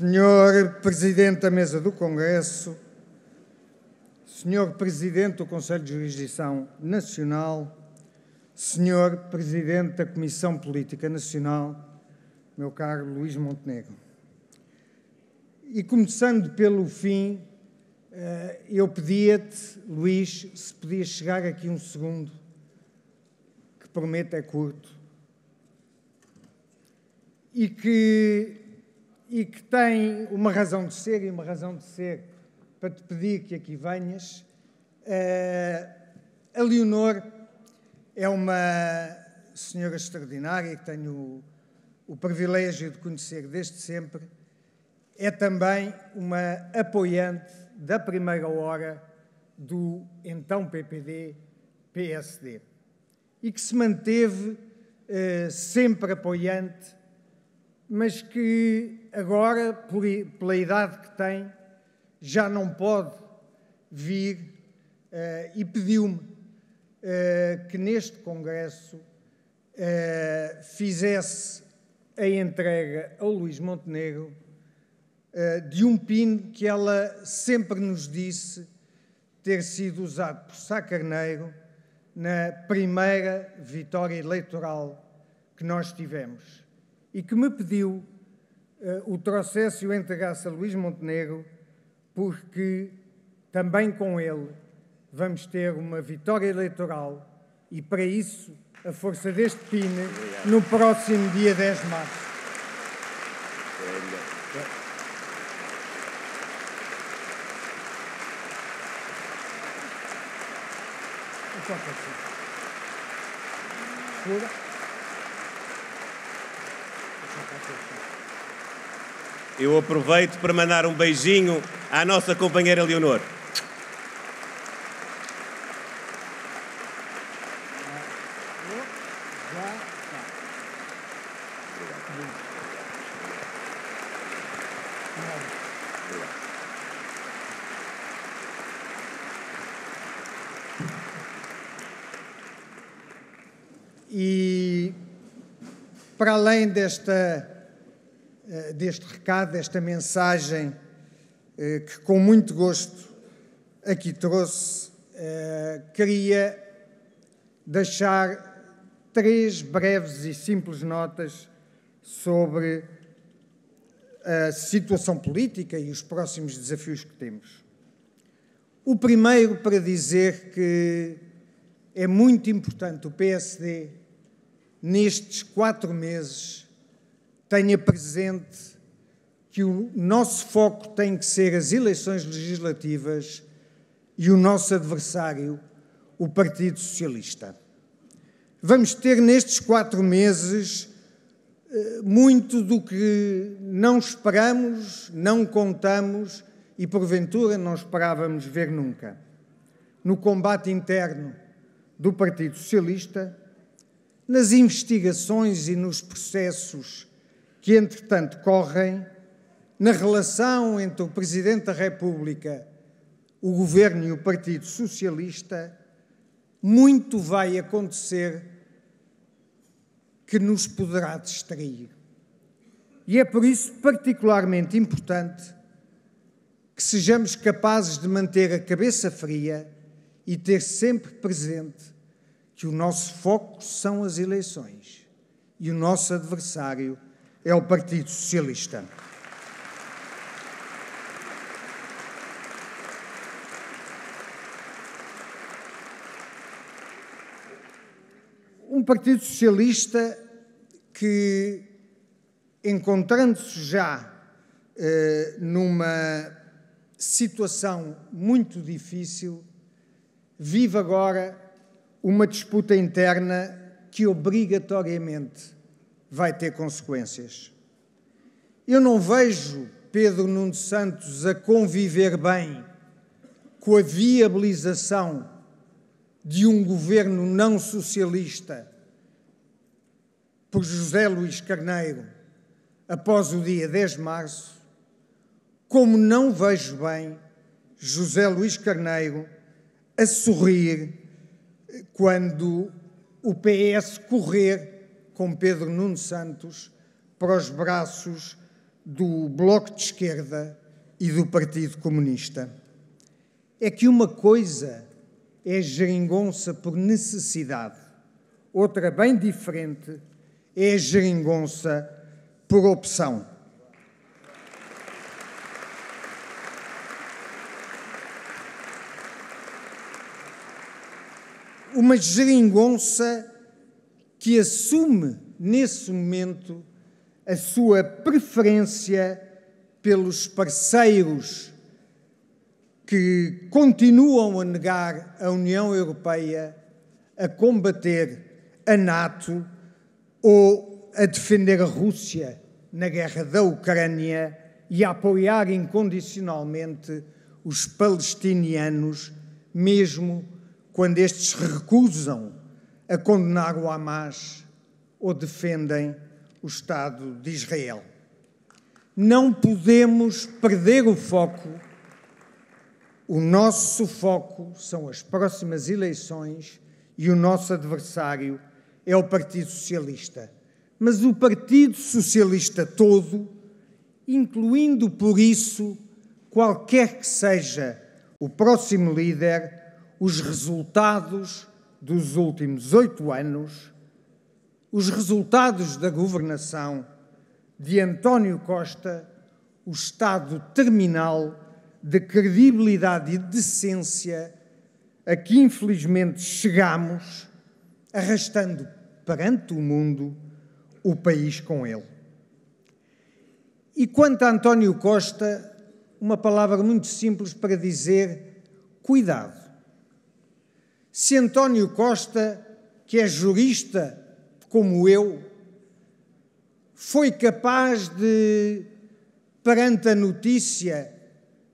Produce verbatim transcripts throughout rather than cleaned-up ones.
senhor Presidente da Mesa do Congresso, senhor Presidente do Conselho de Jurisdição Nacional, senhor Presidente da Comissão Política Nacional, meu caro Luís Montenegro. E começando pelo fim, eu pedia-te, Luís, se podias chegar aqui um segundo, que prometo é curto, e que, e que tem uma razão de ser e uma razão de ser para te pedir que aqui venhas. A Leonor é uma senhora extraordinária que tenho o, o privilégio de conhecer desde sempre. É também uma apoiante da primeira hora do então P P D P S D e que se manteve eh, sempre apoiante, mas que agora, por, pela idade que tem, já não pode vir eh, e pediu-me eh, que neste Congresso eh, fizesse a entrega ao Luís Montenegro de um pino que ela sempre nos disse ter sido usado por Sá Carneiro na primeira vitória eleitoral que nós tivemos e que me pediu uh, o trouxesse e o entregasse a Luís Montenegro, porque também com ele vamos ter uma vitória eleitoral e para isso a força deste pino no próximo dia dez de março. Eu aproveito para mandar um beijinho à nossa companheira Leonor. Para além desta, deste recado, desta mensagem que com muito gosto aqui trouxe, queria deixar três breves e simples notas sobre a situação política e os próximos desafios que temos. O primeiro para dizer que é muito importante o P S D nestes quatro meses tenha presente que o nosso foco tem que ser as eleições legislativas e o nosso adversário, o Partido Socialista. Vamos ter nestes quatro meses muito do que não esperamos, não contamos e porventura não esperávamos ver nunca. No combate interno do Partido Socialista, nas investigações e nos processos que, entretanto, correm, na relação entre o Presidente da República, o Governo e o Partido Socialista, muito vai acontecer que nos poderá distrair. E é por isso particularmente importante que sejamos capazes de manter a cabeça fria e ter sempre presente que o nosso foco são as eleições e o nosso adversário é o Partido Socialista. Um Partido Socialista que, encontrando-se já eh, numa situação muito difícil, vive agora uma disputa interna que obrigatoriamente vai ter consequências. Eu não vejo Pedro Nuno Santos a conviver bem com a viabilização de um governo não socialista por José Luís Carneiro após o dia dez de março, como não vejo bem José Luís Carneiro a sorrir quando o P S correr com Pedro Nuno Santos para os braços do Bloco de Esquerda e do Partido Comunista é que uma coisa é geringonça por necessidade, outra bem diferente é geringonça por opção. Uma geringonça que assume, nesse momento, a sua preferência pelos parceiros que continuam a negar a União Europeia, a combater a NATO ou a defender a Rússia na guerra da Ucrânia e a apoiar incondicionalmente os palestinianos, mesmo quando estes recusam a condenar o Hamas ou defendem o Estado de Israel. Não podemos perder o foco. O nosso foco são as próximas eleições e o nosso adversário é o Partido Socialista. Mas o Partido Socialista todo, incluindo por isso qualquer que seja o próximo líder, os resultados dos últimos oito anos, os resultados da governação de António Costa, o estado terminal de credibilidade e decência a que infelizmente chegamos, arrastando perante o mundo o país com ele. E quanto a António Costa, uma palavra muito simples para dizer: cuidado. Se António Costa, que é jurista como eu, foi capaz de, perante a notícia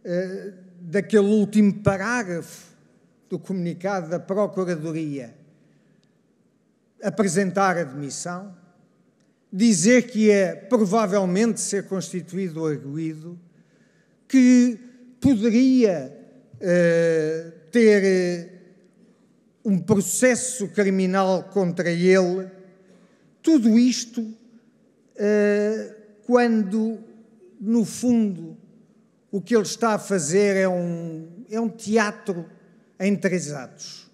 eh, daquele último parágrafo do comunicado da Procuradoria, apresentar a demissão, dizer que é provavelmente ser constituído arguido, que poderia eh, ter... Eh, um processo criminal contra ele, tudo isto uh, quando, no fundo, o que ele está a fazer é um, é um teatro em três atos.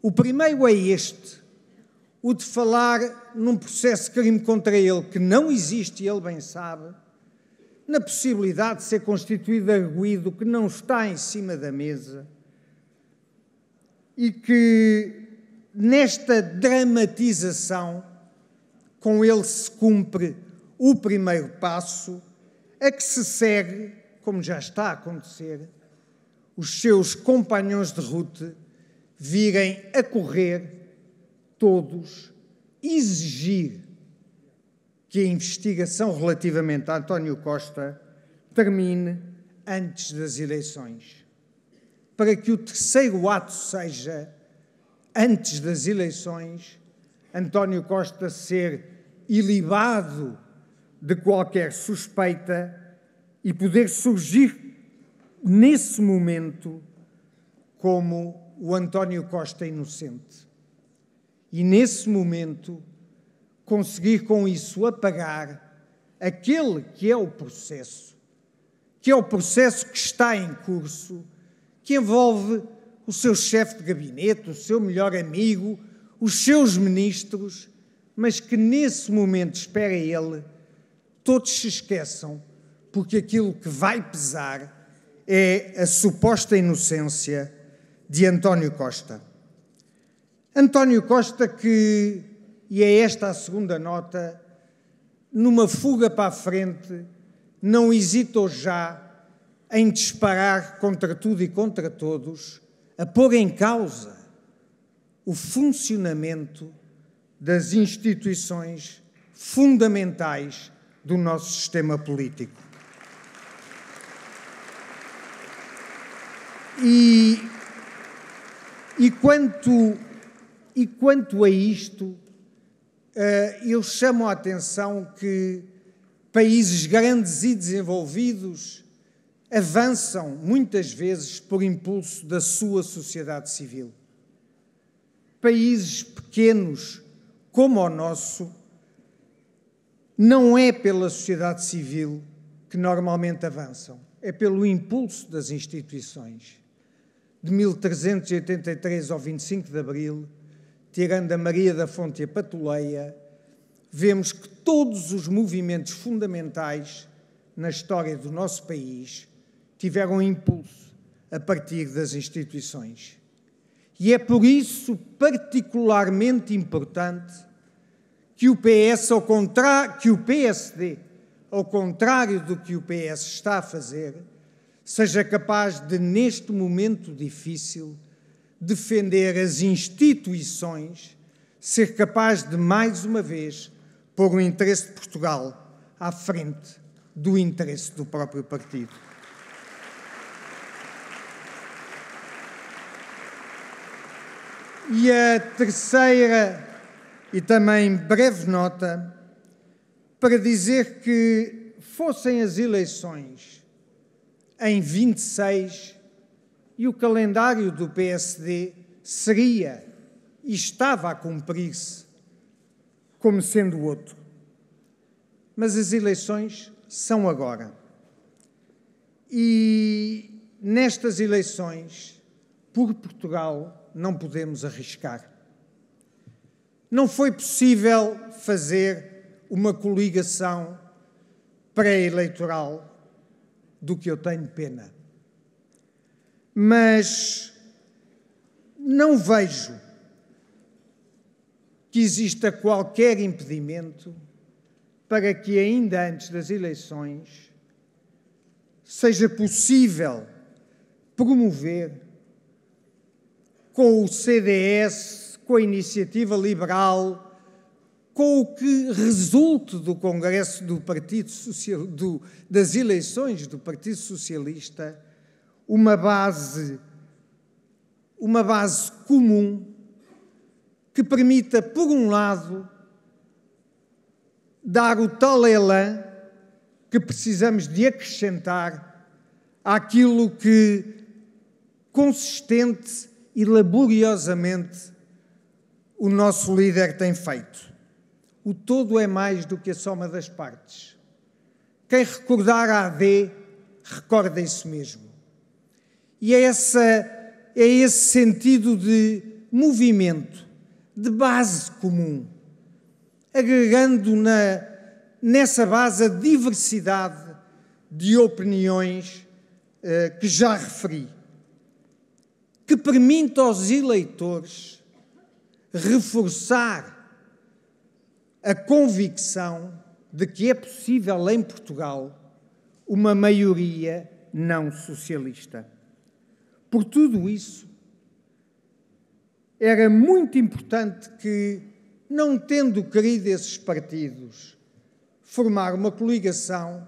O primeiro é este, o de falar num processo de crime contra ele que não existe e ele bem sabe, na possibilidade de ser constituído arguido que não está em cima da mesa, e que nesta dramatização com ele se cumpre o primeiro passo, a que se segue, como já está a acontecer, os seus companhões de route virem a correr todos, exigir que a investigação relativamente a António Costa termine antes das eleições, para que o terceiro ato seja, antes das eleições, António Costa ser ilibado de qualquer suspeita e poder surgir nesse momento como o António Costa inocente. E nesse momento conseguir com isso apagar aquele que é o processo, que é o processo que está em curso, que envolve o seu chefe de gabinete, o seu melhor amigo, os seus ministros, mas que nesse momento, espera ele, todos se esqueçam, porque aquilo que vai pesar é a suposta inocência de António Costa. António Costa que, e é esta a segunda nota, numa fuga para a frente, não hesitou já em disparar contra tudo e contra todos, a pôr em causa o funcionamento das instituições fundamentais do nosso sistema político. E, e, quanto, e quanto a isto, eu chamo a atenção que países grandes e desenvolvidos avançam, muitas vezes, por impulso da sua sociedade civil. Países pequenos, como o nosso, não é pela sociedade civil que normalmente avançam. É pelo impulso das instituições. De mil trezentos e oitenta e três ao vinte e cinco de abril, tirando a Maria da Fonte e a Patuleia, vemos que todos os movimentos fundamentais na história do nosso país tiveram impulso a partir das instituições. E é por isso particularmente importante que o P S, ao contrário, que o P S D, ao contrário do que o P S está a fazer, seja capaz de, neste momento difícil, defender as instituições, ser capaz de, mais uma vez, pôr o interesse de Portugal à frente do interesse do próprio partido. E a terceira e também breve nota para dizer que, fossem as eleições em vinte e seis, e o calendário do P S D seria e estava a cumprir-se como sendo o outro. Mas as eleições são agora. E nestas eleições, por Portugal, não podemos arriscar. Não foi possível fazer uma coligação pré-eleitoral, do que eu tenho pena. Mas não vejo que exista qualquer impedimento para que ainda antes das eleições seja possível promover com o C D S, com a Iniciativa Liberal, com o que resulte do Congresso do Partido Social, do, das eleições do Partido Socialista, uma base, uma base comum que permita, por um lado, dar o tal elan que precisamos de acrescentar àquilo que, consistente e laboriosamente, o nosso líder tem feito. O todo é mais do que a soma das partes. Quem recordar a AD, recorda isso mesmo. E é, essa, é esse sentido de movimento, de base comum, agregando na, nessa base a diversidade de opiniões eh, que já referi, que permite aos eleitores reforçar a convicção de que é possível em Portugal uma maioria não socialista. Por tudo isso, era muito importante que, não tendo querido esses partidos formar uma coligação,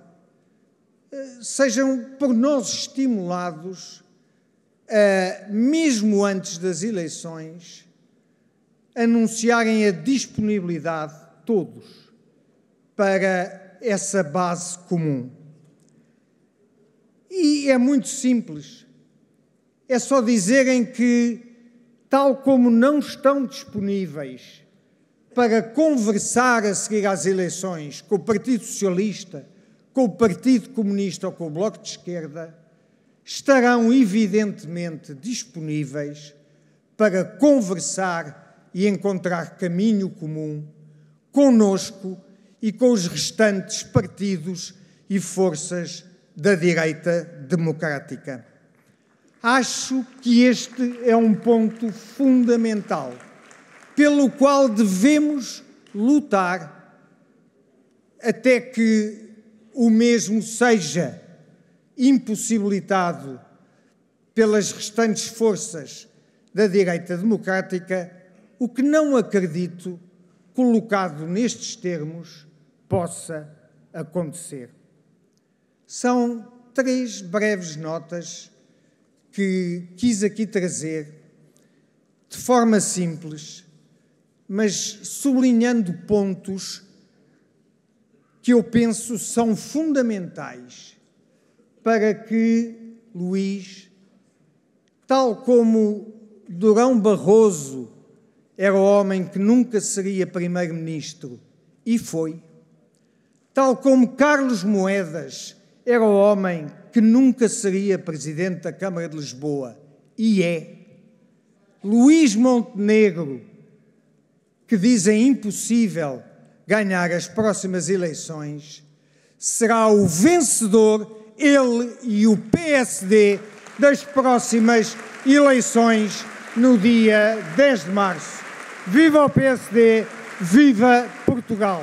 sejam por nós estimulados a, mesmo antes das eleições, anunciarem a disponibilidade, todos, para essa base comum. E é muito simples, é só dizerem que, tal como não estão disponíveis para conversar a seguir às eleições com o Partido Socialista, com o Partido Comunista ou com o Bloco de Esquerda, estarão evidentemente disponíveis para conversar e encontrar caminho comum conosco e com os restantes partidos e forças da direita democrática. Acho que este é um ponto fundamental, pelo qual devemos lutar até que o mesmo seja impossibilitado pelas restantes forças da direita democrática, o que não acredito, colocado nestes termos, possa acontecer. São três breves notas que quis aqui trazer, de forma simples, mas sublinhando pontos que eu penso são fundamentais para que Luís, tal como Durão Barroso era o homem que nunca seria primeiro-ministro, e foi, tal como Carlos Moedas era o homem que nunca seria presidente da Câmara de Lisboa, e é. Luís Montenegro, que dizem impossível ganhar as próximas eleições, será o vencedor, ele e o P S D, das próximas eleições no dia dez de março. Viva o P S D, viva Portugal!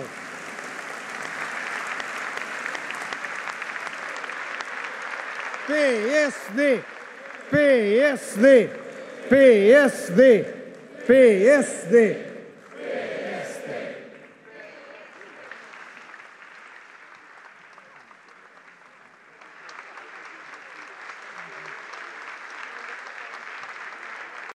PSD, PSD, PSD, PSD.